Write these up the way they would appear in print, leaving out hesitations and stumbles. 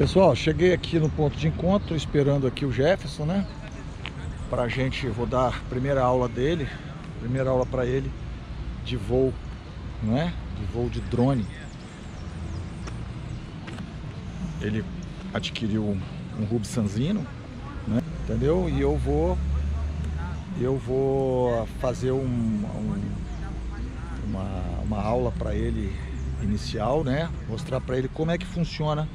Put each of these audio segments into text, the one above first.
Pessoal, cheguei aqui no ponto de encontro, esperando aqui o Jeferson, né? Pra gente, vou dar a primeira aula dele, primeira aula pra ele de voo, não é? De voo de drone. Ele adquiriu um Hubsan Zino, né? Entendeu? E eu vou fazer uma aula pra ele inicial, né? Mostrar pra ele como é que funciona.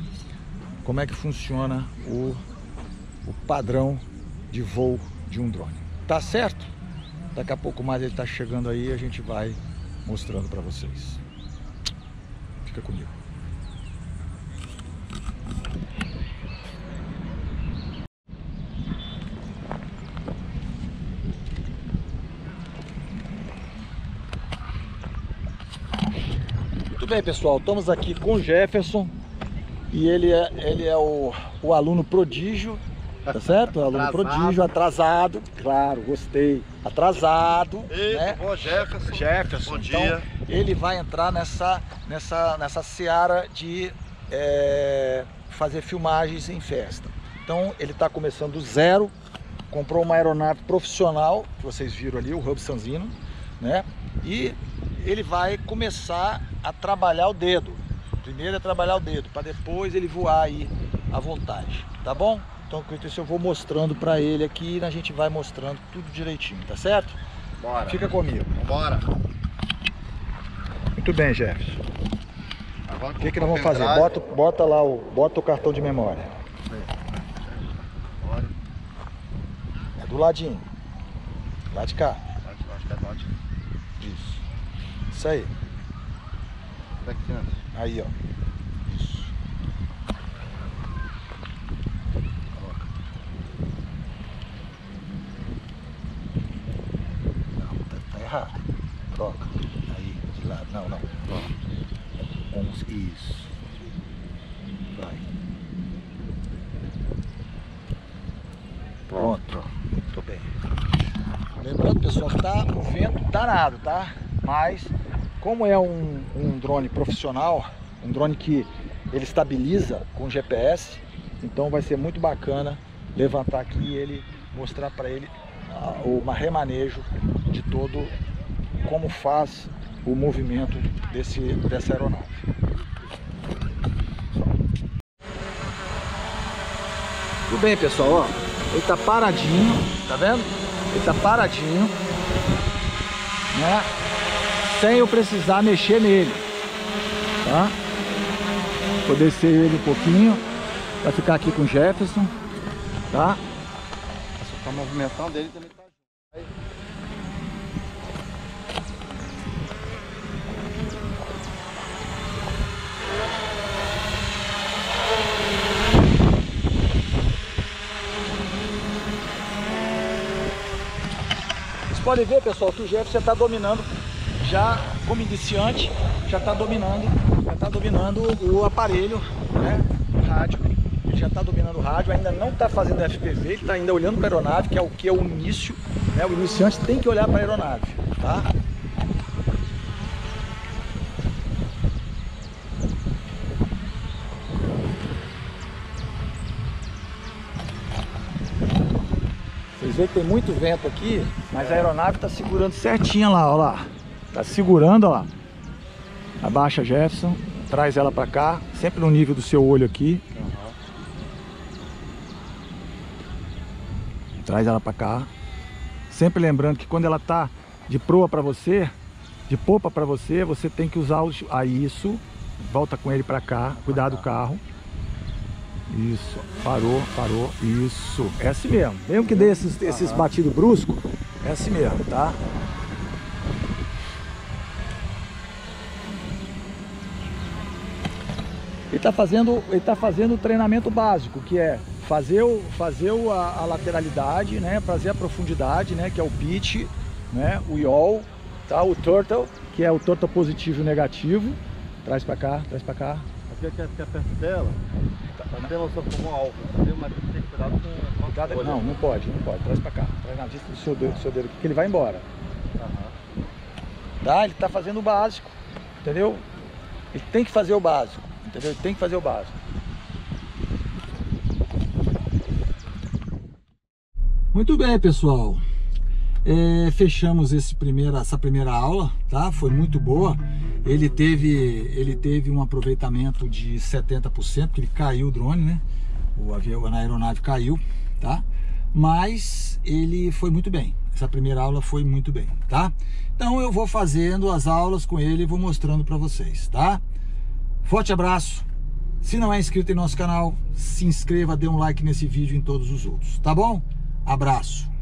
Como é que funciona o padrão de voo de um drone. Tá certo? Daqui a pouco mais ele tá chegando aí e a gente vai mostrando pra vocês. Fica comigo. Muito bem, pessoal. Estamos aqui com o Jeferson. E ele é o aluno prodígio, tá certo? O aluno prodígio, atrasado, claro, gostei. Atrasado, eita, né? Bom, Jeferson, bom então, dia. Ele vai entrar nessa seara de fazer filmagens em festa. Então, ele está começando do zero, comprou uma aeronave profissional, que vocês viram ali, o Hubsan Zino, né? E ele vai começar a trabalhar o dedo. Primeiro é trabalhar o dedo, para depois ele voar aí à vontade, tá bom? Então, com isso eu vou mostrando para ele aqui e a gente vai mostrando tudo direitinho, tá certo? Bora. Fica comigo. Bora. Muito bem, Jeferson. O que nós vamos fazer? Bota lá bota o cartão de memória. É do ladinho. Lá de cá. Isso. Isso aí. Aí, ó. Isso. Não, tá errado. Troca. Aí, de lado. Não. Vamos. Isso. Vai. Pronto. Muito bem. Lembrando, pessoal, que tá o vento danado, tá? Mas como é um drone profissional, um drone que ele estabiliza com GPS, então vai ser muito bacana levantar aqui e ele mostrar para ele o remanejo de todo, como faz o movimento dessa aeronave. Tudo bem, pessoal, ó, ele está paradinho, tá vendo? Ele está paradinho, né? Sem eu precisar mexer nele, tá? Vou descer ele um pouquinho, vai ficar aqui com o Jeferson, tá? A movimentação dele também tá junto. Vocês podem ver, pessoal, que o Jeferson está dominando. Já como iniciante, já está dominando o aparelho, né? O rádio. Ele já está dominando o rádio, ainda não está fazendo FPV, ele está ainda olhando para a aeronave, que é o que é o início, né? O iniciante tem que olhar para a aeronave, tá? Vocês veem que tem muito vento aqui, mas a aeronave está segurando certinha lá, ó lá. Tá segurando, ó lá. Abaixa, Jeferson. Traz ela pra cá. Sempre no nível do seu olho aqui. Uhum. Traz ela pra cá. Sempre lembrando que quando ela tá de proa pra você, de popa pra você, você tem que usar isso. Volta com ele pra cá. Cuidado do carro. Isso. Parou. Isso. É assim mesmo. Mesmo que dê esses batidos bruscos, é assim mesmo, tá? Ele tá fazendo o treinamento básico, que é fazer a lateralidade, né, fazer a profundidade, né, que é o pitch, né, o yaw, tá, o turtle, que é o turtle positivo e negativo. Traz pra cá, traz pra cá. Aqui é perto dela, tá tendo noção como alvo, entendeu? Mas tem que ter cuidado com a cada... Não, não pode, não pode. Traz pra cá, traz na vista do seu dedo aqui, que ele vai embora. Uhum. Tá, ele tá fazendo o básico, entendeu? Ele tem que fazer o básico, entendeu? Ele tem que fazer o básico. Muito bem, pessoal. Fechamos essa primeira aula, tá? Foi muito boa. Ele teve um aproveitamento de 70%, porque ele caiu o drone, né? O avião, a aeronave caiu, tá? Mas ele foi muito bem. Essa primeira aula foi muito bem, tá? Então eu vou fazendo as aulas com ele e vou mostrando para vocês, tá? Forte abraço. Se não é inscrito em nosso canal, se inscreva, dê um like nesse vídeo e em todos os outros, tá bom? Abraço.